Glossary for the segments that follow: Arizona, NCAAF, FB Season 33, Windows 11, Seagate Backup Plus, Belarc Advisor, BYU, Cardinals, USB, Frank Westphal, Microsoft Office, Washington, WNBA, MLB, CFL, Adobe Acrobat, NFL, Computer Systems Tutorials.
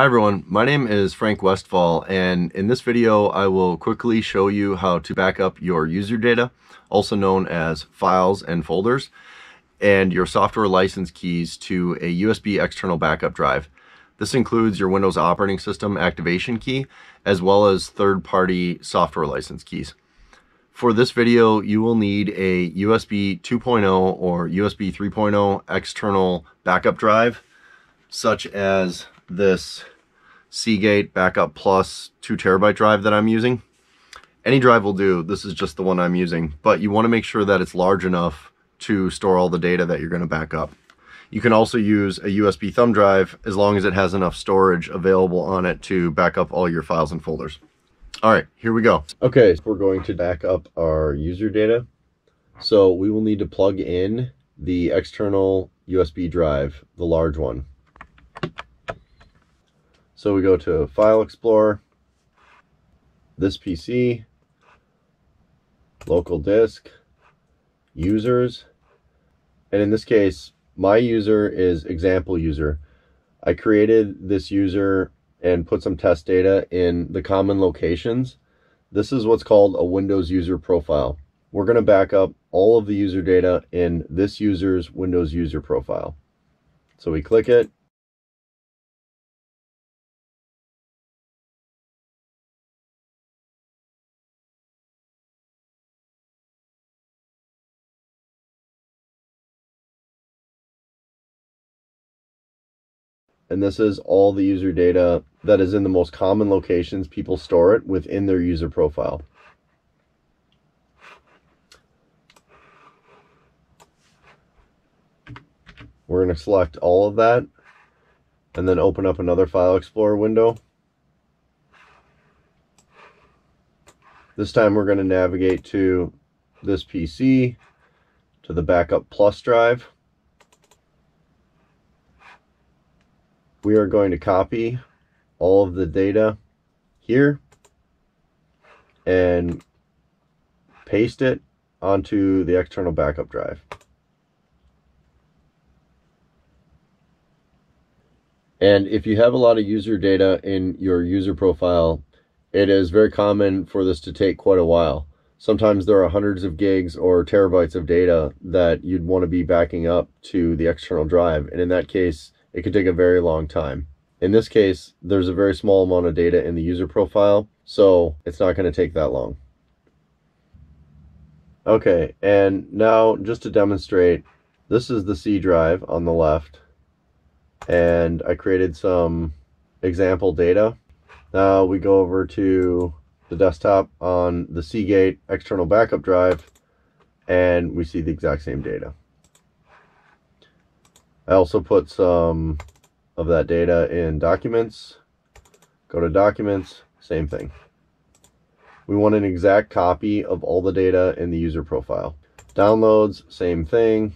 Hi everyone, my name is Frank Westphal, and in this video I will quickly show you how to back up your user data, also known as files and folders, and your software license keys to a USB external backup drive. This includes your Windows operating system activation key, as well as third-party software license keys. For this video, you will need a USB 2.0 or USB 3.0 external backup drive, such as this Seagate Backup Plus 2 terabyte drive that I'm using. Any drive will do, this is just the one I'm using, but you want to make sure that it's large enough to store all the data that you're going to back up. You can also use a USB thumb drive as long as it has enough storage available on it to back up all your files and folders. All right, here we go. Okay, so we're going to back up our user data. So we will need to plug in the external USB drive, the large one. So we go to File Explorer, This PC, Local Disk, Users, and in this case, my user is Example User. I created this user and put some test data in the common locations. This is what's called a Windows user profile. We're going to back up all of the user data in this user's Windows user profile. So we click it. And this is all the user data that is in the most common locations people store it within their user profile. We're going to select all of that and then open up another File Explorer window. This time we're going to navigate to this PC, to the Backup Plus drive. We are going to copy all of the data here and paste it onto the external backup drive. And if you have a lot of user data in your user profile, it is very common for this to take quite a while. Sometimes there are hundreds of gigs or terabytes of data that you'd want to be backing up to the external drive. And in that case, it could take a very long time. In this case, there's a very small amount of data in the user profile, so it's not going to take that long. Okay, and now just to demonstrate, this is the C drive on the left, and I created some example data. Now we go over to the desktop on the Seagate external backup drive, and we see the exact same data. I also put some of that data in Documents. Go to Documents, same thing. We want an exact copy of all the data in the user profile. Downloads, same thing.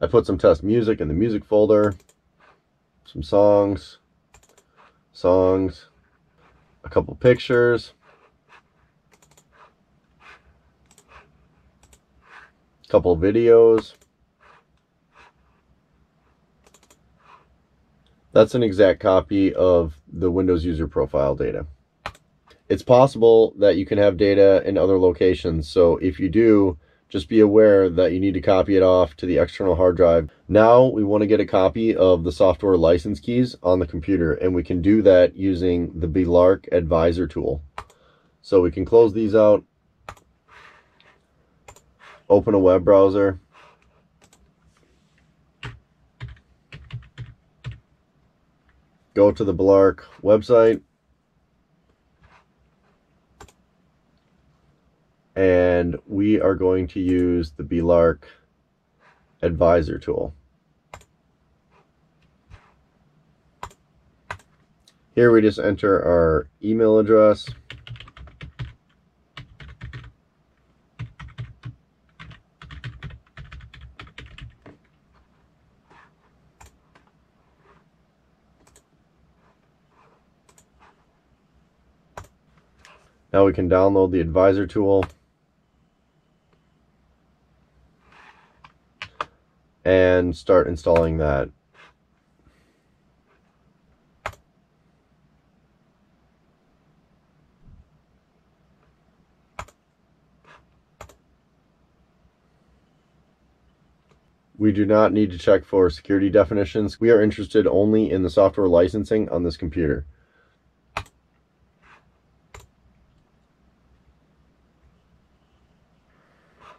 I put some test music in the music folder, some songs, a couple pictures, couple videos. That's an exact copy of the Windows user profile data. It's possible that you can have data in other locations, so if you do, just be aware that you need to copy it off to the external hard drive. Now we want to get a copy of the software license keys on the computer, and we can do that using the Belarc Advisor tool. So we can close these out, open a web browser, go to the Belarc website, and we are going to use the Belarc Advisor tool. Here we just enter our email address, now we can download the Advisor tool and start installing that. We do not need to check for security definitions. We are interested only in the software licensing on this computer.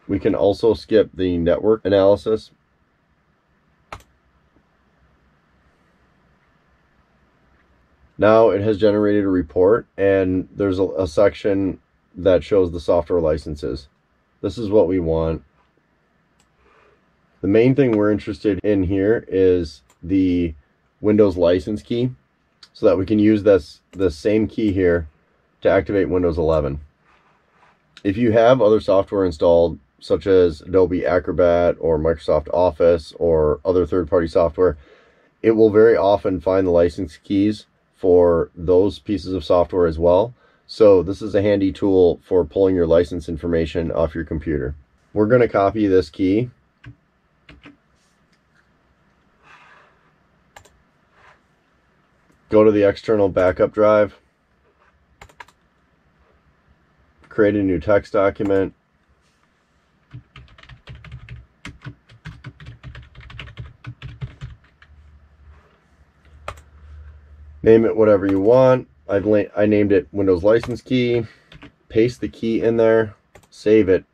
We can also skip the network analysis. Now it has generated a report, and there's a section that shows the software licenses. This is what we want. The main thing we're interested in here is the Windows license key, so that we can use the same key here to activate Windows 11. If you have other software installed, such as Adobe Acrobat or Microsoft Office or other third-party software, it will very often find the license keys for those pieces of software as well. So this is a handy tool for pulling your license information off your computer. We're going to copy this key. Go to the external backup drive. Create a new text document. Name it whatever you want. I named it Windows license key. Paste the key in there, save it.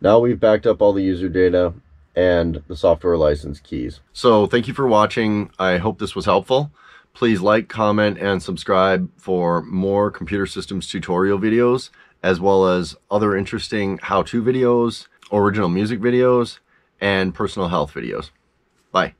Now we've backed up all the user data and the software license keys. So thank you for watching. I hope this was helpful. Please like, comment, and subscribe for more computer systems tutorial videos, as well as other interesting how-to videos, original music videos, and personal health videos. Bye.